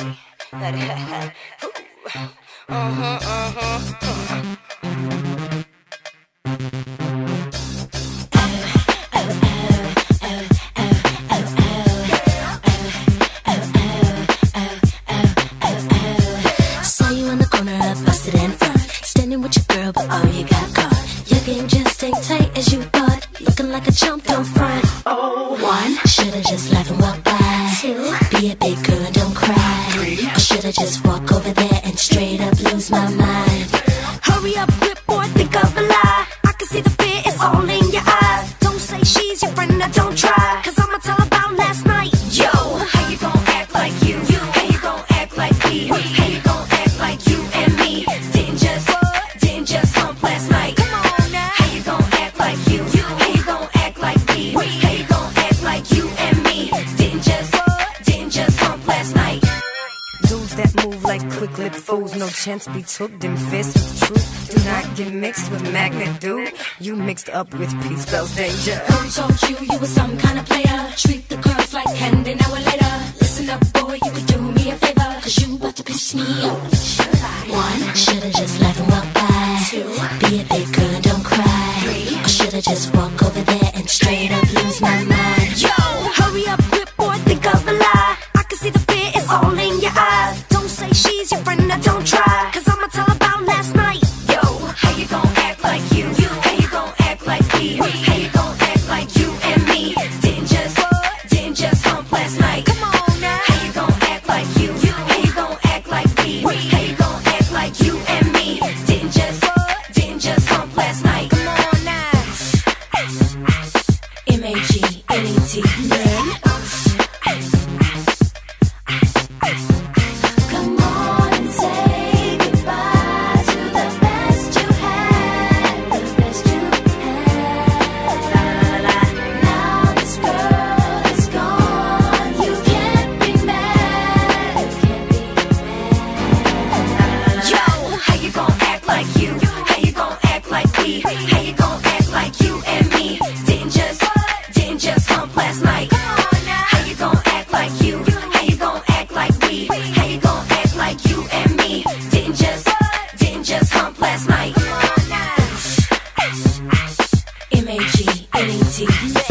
That Saw you on the corner, I busted in front. Standing with your girl, but oh, you got caught. Your game just ain't tight as you thought. Looking like a chump, don't front. Oh, one, should've just left and walked by. Two, be a big girl and don't cry. Three, or should've just walked over there and straight up lose my mind. Hurry up, whip boy, think of a lie. I can see the fear, it's all in your eyes. Don't say she's your friend, now don't try. Cause I'ma tell about last night. Yo, how you gon' act like you? How you gon' act like me? How you gon' act like you and me? Didn't just hump last night. Come on now. How you gon' act like you? How you gon' act like me? How you gon' act like you and me? Didn't just hump last night. Dudes that move like quick-lipped fools, no chance be took. Them fists with truth, do not get mixed with Magnet, dude. You mixed up with peace spells danger. Who told you was some kind of player? Treat the girls like candy an hour later. Listen up, boy, you could do me a favor, cause you about to piss me off. One, should've just left and walked by. Two, be a big girl and don't cry. Three, or should've just walked over there and straight up lose my mind. Yo, hurry up, whip boy, think of a lie. I can see the fear, it's all in your eyes. Don't say she's your friend, now don't try. Cause I'ma tell about last night. Yo, how you gon' act like you? How you gon' act like me? How you gon' act like you and me? Didn't just hump last night. Come on now. How you gon' act like you? How you gon' act like me? How you gon' act like you and me? Didn't just hump last night. Come on now. MAGNET. Man. How you gon' act like you and me? Didn't just hump last night. Come on now. How you gon' act like you? How you gon' act like me? How you gon' act like you and me? Didn't just hump last night. Come on now. MAGNET.